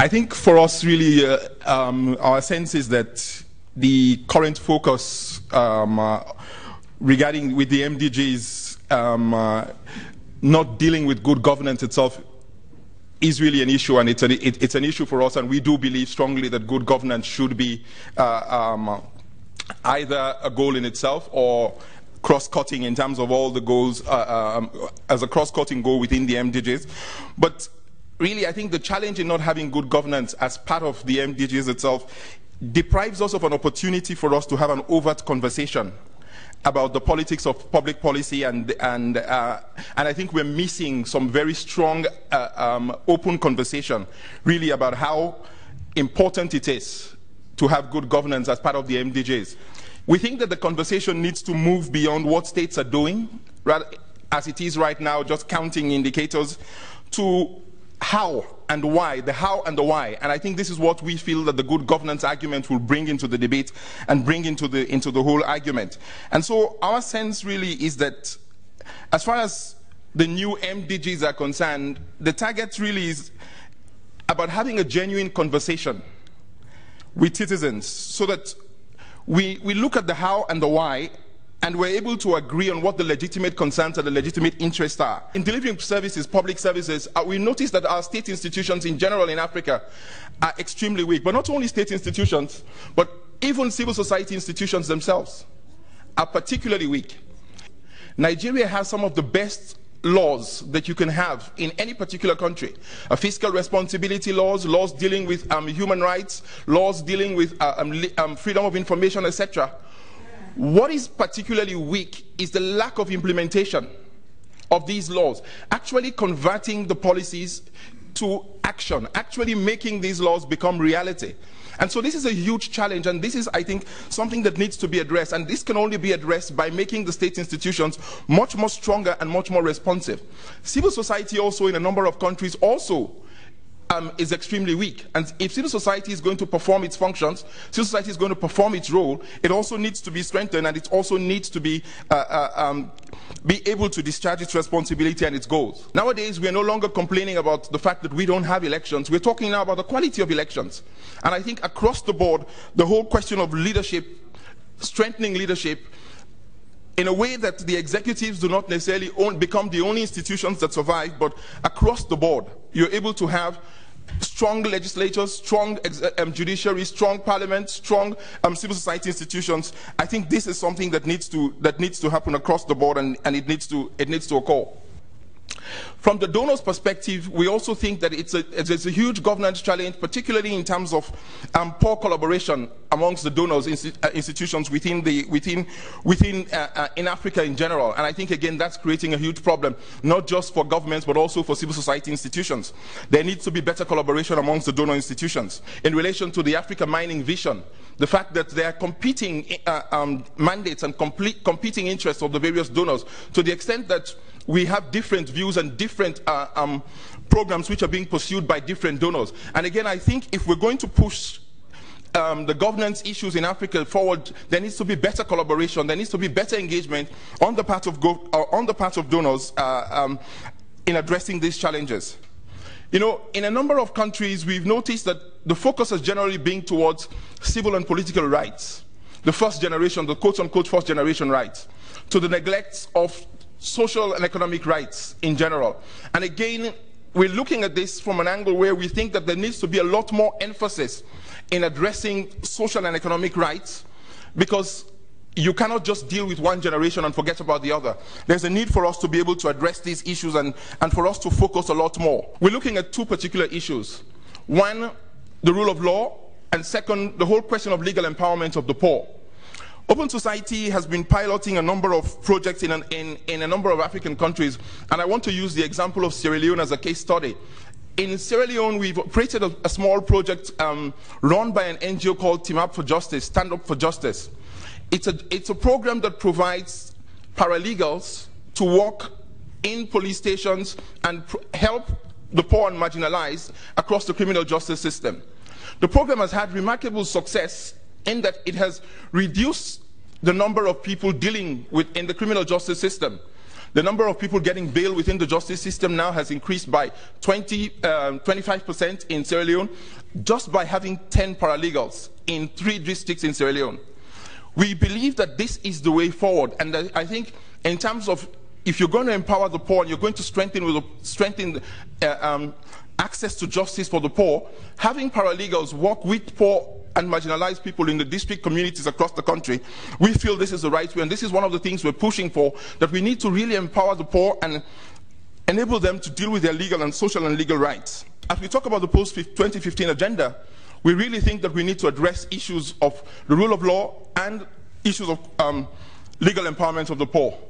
I think for us really our sense is that the current focus regarding with the MDGs not dealing with good governance itself is really an issue, and it's an issue for us, and we do believe strongly that good governance should be either a goal in itself or cross-cutting in terms of all the goals as a cross-cutting goal within the MDGs. But really, I think the challenge in not having good governance as part of the MDGs itself deprives us of an opportunity for us to have an overt conversation about the politics of public policy, and I think we're missing some very strong open conversation really about how important it is to have good governance as part of the MDGs. We think that the conversation needs to move beyond what states are doing, rather, as it is right now, just counting indicators, to how and why, the how and the why. And I think this is what we feel that the good governance argument will bring into the debate and bring into the whole argument. And so our sense really is that as far as the new MDGs are concerned, the target really is about having a genuine conversation with citizens so that we look at the how and the why, and we're able to agree on what the legitimate concerns and the legitimate interests are. In delivering services, public services, we notice that our state institutions in general in Africa are extremely weak, but not only state institutions, but even civil society institutions themselves are particularly weak. Nigeria has some of the best laws that you can have in any particular country. Fiscal responsibility laws, laws dealing with human rights, laws dealing with freedom of information, etc. What is particularly weak is the lack of implementation of these laws, actually converting the policies to action, actually making these laws become reality. And so this is a huge challenge, and this is, I think, something that needs to be addressed, and this can only be addressed by making the state institutions much more stronger and much more responsive. Civil society also in a number of countries also is extremely weak, and if civil society is going to perform its functions, civil society is going to perform its role, it also needs to be strengthened, and it also needs to be able to discharge its responsibility and its goals. Nowadays, we are no longer complaining about the fact that we don't have elections. We're talking now about the quality of elections, and I think across the board, the whole question of leadership, strengthening leadership, in a way that the executives do not necessarily become the only institutions that survive, but across the board, you're able to have strong legislators, strong judiciary, strong parliament, strong civil society institutions. I think this is something that needs to happen across the board, and it needs to occur. From the donors' perspective, we also think that it's a huge governance challenge, particularly in terms of poor collaboration amongst the donors institutions in Africa in general. And I think again that's creating a huge problem, not just for governments but also for civil society institutions. There needs to be better collaboration amongst the donor institutions. In relation to the Africa mining vision, the fact that there are competing mandates and competing interests of the various donors, to the extent that we have different views and different programs which are being pursued by different donors. And again, I think if we're going to push the governance issues in Africa forward, there needs to be better collaboration, there needs to be better engagement on the part of, donors in addressing these challenges. You know, in a number of countries, we've noticed that the focus has generally been towards civil and political rights, the first generation, the quote-unquote first generation rights, to the neglect of social and economic rights in general. And again, we're looking at this from an angle where we think that there needs to be a lot more emphasis in addressing social and economic rights, because you cannot just deal with one generation and forget about the other. There's a need for us to be able to address these issues, and for us to focus a lot more. We're looking at two particular issues. One, the rule of law, and second, the whole question of legal empowerment of the poor. Open Society has been piloting a number of projects in a number of African countries, and I want to use the example of Sierra Leone as a case study. In Sierra Leone, we've operated a small project run by an NGO called Team Up for Justice, Stand Up for Justice. It's a program that provides paralegals to work in police stations and help the poor and marginalized across the criminal justice system. The program has had remarkable success in that it has reduced the number of people dealing with in the criminal justice system. The number of people getting bail within the justice system now has increased by 25% in Sierra Leone, just by having 10 paralegals in 3 districts in Sierra Leone. We believe that this is the way forward, and I think in terms of, if you're going to empower the poor and you're going to strengthen access to justice for the poor, having paralegals work with poor and marginalized people in the district communities across the country, we feel this is the right way, and this is one of the things we're pushing for, that we need to really empower the poor and enable them to deal with their legal and social and legal rights. As we talk about the post-2015 agenda, we really think that we need to address issues of the rule of law and issues of legal empowerment of the poor.